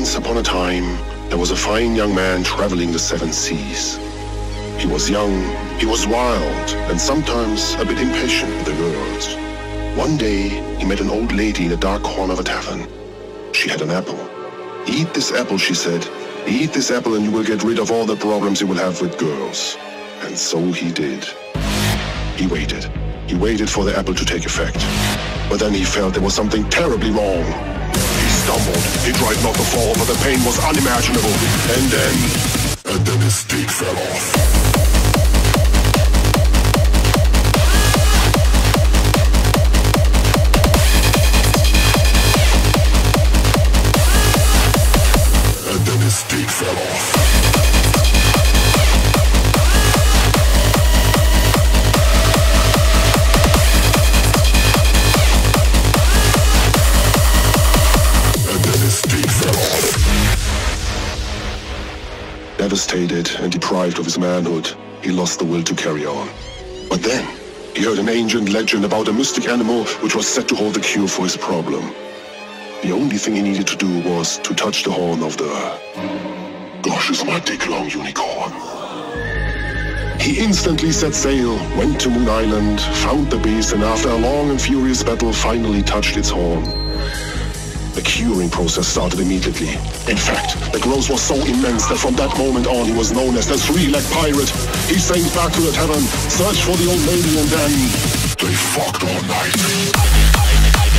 Once upon a time, there was a fine young man traveling the seven seas. He was young, he was wild, and sometimes a bit impatient with the world. One day, he met an old lady in a dark corner of a tavern. She had an apple. "Eat this apple," she said. "Eat this apple and you will get rid of all the problems you will have with girls." And so he did. He waited. He waited for the apple to take effect. But then he felt there was something terribly wrong. He tried not to fall, but the pain was unimaginable. And then his stick fell off. Devastated and deprived of his manhood, he lost the will to carry on. But then, he heard an ancient legend about a mystic animal which was said to hold the cure for his problem. The only thing he needed to do was to touch the horn of the... "Gosh, is my dick long, unicorn?" He instantly set sail, went to Moon Island, found the beast, and after a long and furious battle, finally touched its horn. The curing process started immediately. In fact, the growth was so immense that from that moment on he was known as the Three-Leg Pirate. He sank back to the tavern, searched for the old lady, and then... they fucked all night.